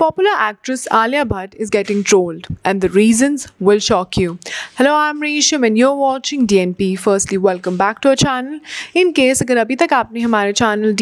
Popular actress Alia Bhatt is getting trolled, and the reasons will shock you. Hello, I'm Risha and you're watching DNP. Firstly, welcome back to our channel. In case if you haven't subscribed to our channel,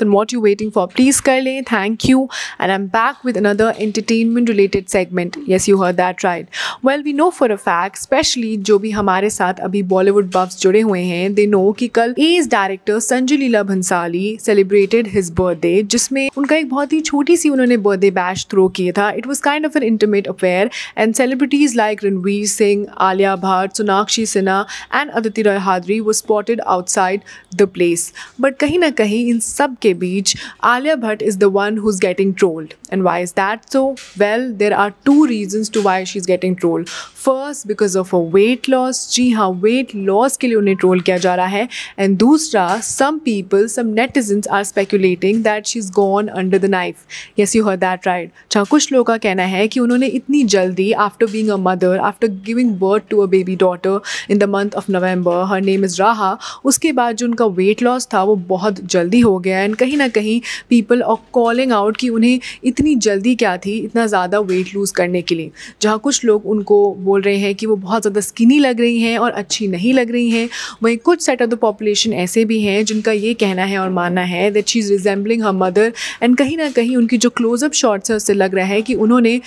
then what are you waiting for? Please kar le. Thank you. And I'm back with another entertainment related segment. Yes, you heard that right. Well, we know for a fact, especially जो भी हमारे साथ अभी Bollywood buffs जुड़े हुए हैं, they know कि कल A's director Sanjay Lila Bhansali celebrated his birthday, जिसमें उनका एक बहुत ही छोटी उन्होंने बर्थडे बैश थ्रो किया था. It was kind of an intimate affair and celebrities like Ranveer Singh, Alia Bhatt, Sonakshi Sinha and Aditi Rao Hydari was spotted outside the place. But कहीं ना कहीं इन सब के बीच Alia Bhatt is the one who is getting trolled. And why is that so? Well, there are two reasons to why she is getting trolled. First, because of a weight loss. जी हाँ, weight loss के लिए उन्हें troll किया जा रहा है. And दूसरा, some people, some netizens are speculating that she is gone under the knife. Yes, you heard that right. जहाँ कुछ लोगों का कहना है कि उन्होंने इतनी जल्दी after being a mother, after giving birth to a baby daughter in the month of November, her name is Raha, उसके बाद जो उनका वेट लॉस था वो बहुत जल्दी हो गया. एंड कहीं ना कहीं पीपल आर कॉलिंग आउट कि उन्हें इतनी जल्दी क्या थी इतना ज़्यादा वेट लूज़ करने के लिए. जहाँ कुछ लोग उनको बोल रहे हैं कि वो बहुत ज़्यादा स्किनी लग रही हैं और अच्छी नहीं लग रही हैं. वहीं कुछ सेट ऑफ द पॉपुलेशन ऐसे भी हैं जिनका ये कहना है और मानना है that she is resembling her mother. And कहीं ना कहीं उनकी जो क्लोजअप शॉट्स है उससे लग रहा है कि उन्होंने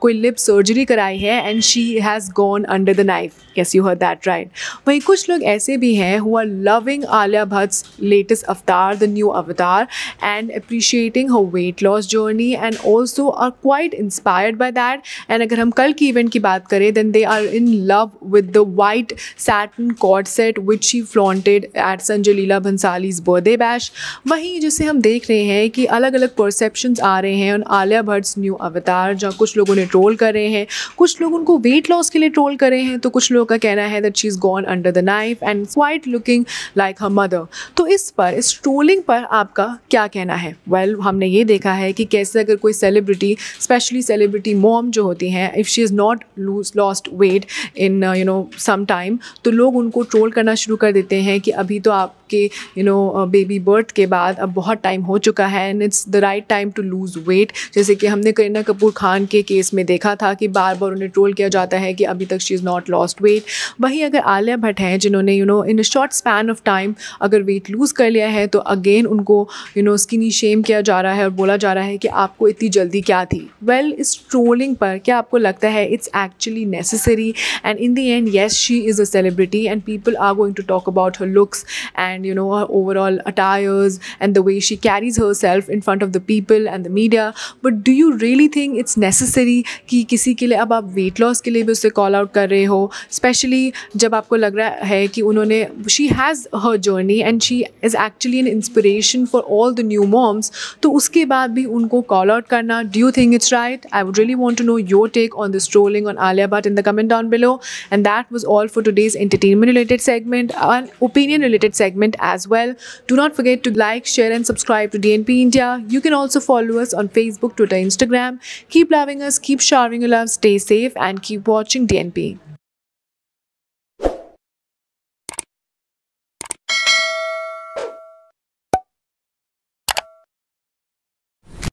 कोई लिप सर्जरी कराई है and she has gone under the knife. Yes, you heard that right. वहीं कुछ लोग ऐसे भी हैं who are loving Alia Bhatt's latest अवतार, द न्यू अवतार, and appreciating her weight loss journey and also are quite inspired by that. And अगर हम कल की इवेंट की बात करें then they are in love with the white satin coord set which she flaunted at Sanjay Leela भंसालीज birthday bash. वहीं जिसे हम देख रहे हैं कि अलग अलग परसेप्शंस आ रहे हैं और आलिया भट्ट्स न्यू अवतार, जहाँ कुछ लोग उन्हें ट्रोल कर रहे हैं, कुछ लोग उनको वेट लॉस के लिए ट्रोल कर रहे हैं, तो कुछ लोगों का कहना है that she is gone under the knife and quite looking like her mother. तो इस पर, इस ट्रोलिंग पर आपका क्या कहना है? वेल, हमने ये देखा है कि कैसे अगर कोई सेलिब्रिटी, स्पेशली सेलिब्रिटी मॉम जो होती हैं, if she is not lost weight in some time, तो लोग उनको ट्रोल करना शुरू कर देते हैं कि अभी तो आपके बेबी बर्थ के बाद अब बहुत टाइम हो चुका है and it's the right time to lose weight. जैसे कि हमने करीना कपूर खान के केस में देखा था कि बार बार उन्हें ट्रोल किया जाता है कि अभी तक she is not lost weight. वहीं अगर आलिया भट्ट हैं जिन्होंने in short span of time अगर वेट लूज़ कर लिया है, तो अगेन उनको स्किनी शेम किया जा रहा है और बोला जा रहा है कि आपको इतनी जल्दी क्या थी. वेल, इस ट्रोलिंग पर क्या आपको लगता है it's actually necessary? And in the end, yes, she is a celebrity and people are going to talk about her looks and her overall attires and the way she carries her self in front of the people and the media. But do you really think it's necessary कि किसी के लिए अब आप weight loss के लिए भी उससे कॉल आउट कर रहे हो, स्पेशली जब आपको लग रहा है कि उन्होंने, she has her journey and she is actually an inspiration for all the new moms, तो उसके बाद भी उनको कॉल आउट करना, do you think it's right? I would really want to know your take on this trolling on Alia Bhatt in the comment down below. And that was all for today's entertainment related segment, and opinion related segment as well. Do not forget to like, share and subscribe to DNP India. You can also follow us on Facebook, Twitter, Instagram. Keep loving us, keep showering your love, stay safe and keep watching DNP.